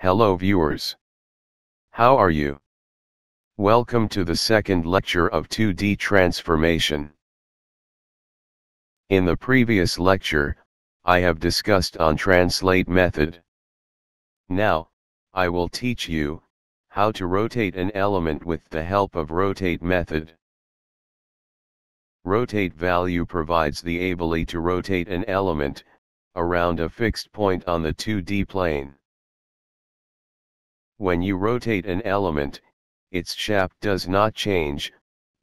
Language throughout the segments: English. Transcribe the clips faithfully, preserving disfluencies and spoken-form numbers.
Hello viewers. How are you? Welcome to the second lecture of two D transformation. In the previous lecture, I have discussed on translate method. Now, I will teach you how to rotate an element with the help of rotate method. Rotate value provides the ability to rotate an element around a fixed point on the two D plane. When you rotate an element, its shape does not change,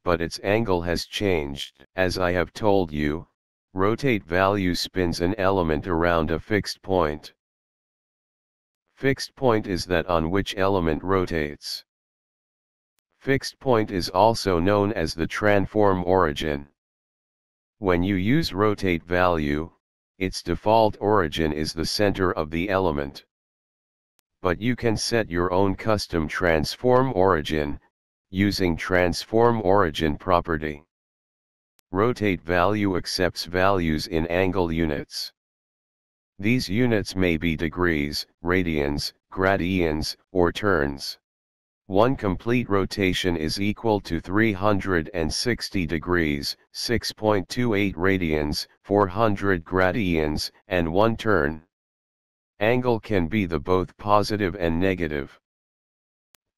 but its angle has changed. As I have told you, rotate value spins an element around a fixed point. Fixed point is that on which element rotates. Fixed point is also known as the transform origin. When you use rotate value, its default origin is the center of the element. But you can set your own custom transform origin, using transform origin property. Rotate value accepts values in angle units. These units may be degrees, radians, gradients, or turns. One complete rotation is equal to three hundred sixty degrees, six point two eight radians, four hundred gradients, and one turn. Angle can be the both positive and negative.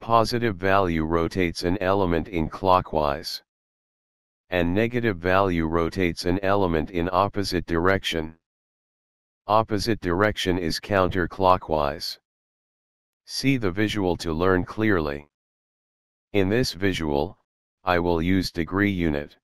Positive value rotates an element in clockwise. And negative value rotates an element in opposite direction. Opposite direction is counterclockwise. See the visual to learn clearly. In this visual, I will use degree unit.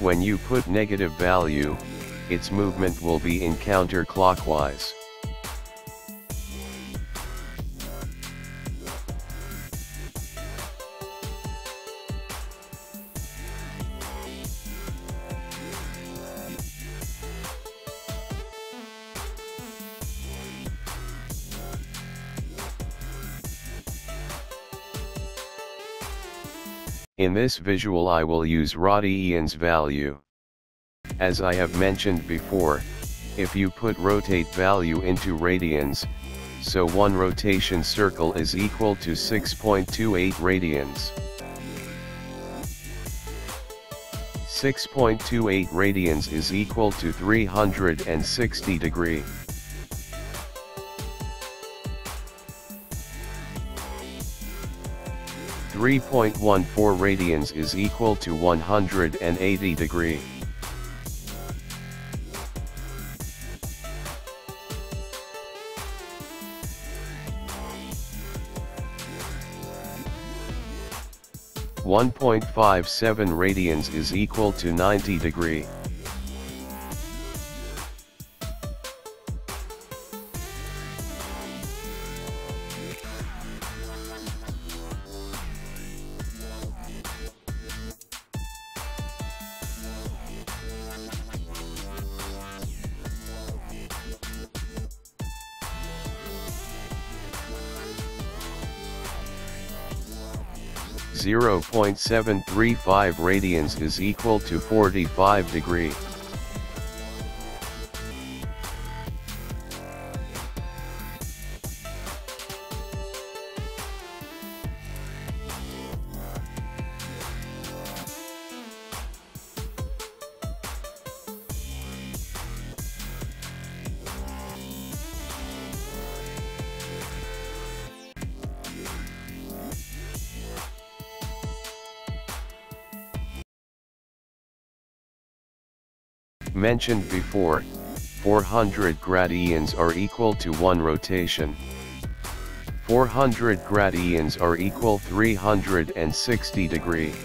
When you put negative value, its movement will be in counterclockwise. In this visual I will use Radian's value. As I have mentioned before, if you put rotate value into radians, so one rotation circle is equal to six point two eight radians. six point two eight radians is equal to three hundred sixty degrees. three point one four radians is equal to one hundred eighty degrees. one point five seven radians is equal to ninety degrees. zero point seven three five radians is equal to forty-five degrees. Mentioned before, four hundred gradians are equal to one rotation. four hundred gradians are equal three hundred sixty degrees.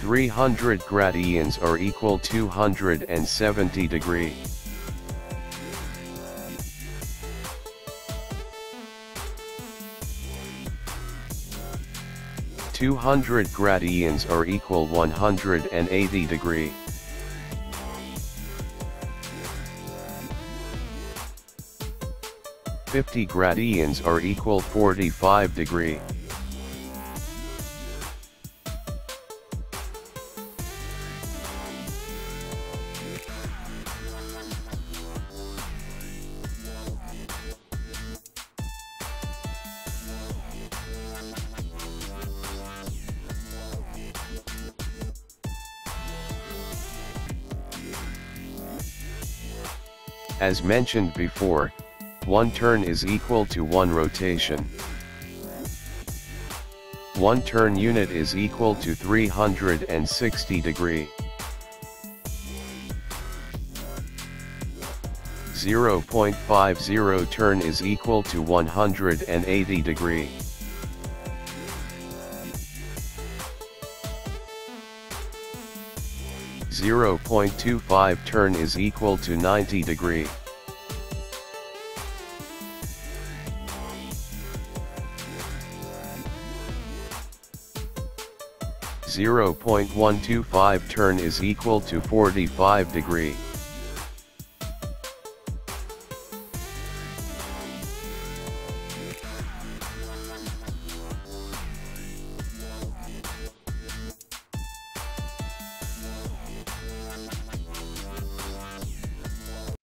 three hundred gradians are equal two hundred seventy degrees. two hundred gradians are equal one hundred eighty degrees. fifty gradians are equal forty-five degrees. As mentioned before, one turn is equal to one rotation. One turn unit is equal to three hundred sixty degrees. zero point five zero turn is equal to one hundred eighty degrees. zero point two five turn is equal to ninety degrees. zero point one two five turn is equal to forty-five degrees.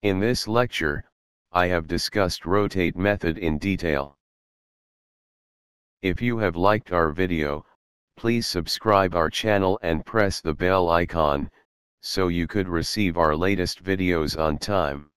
In this lecture, I have discussed rotate method in detail. If you have liked our video, please subscribe our channel and press the bell icon, so you could receive our latest videos on time.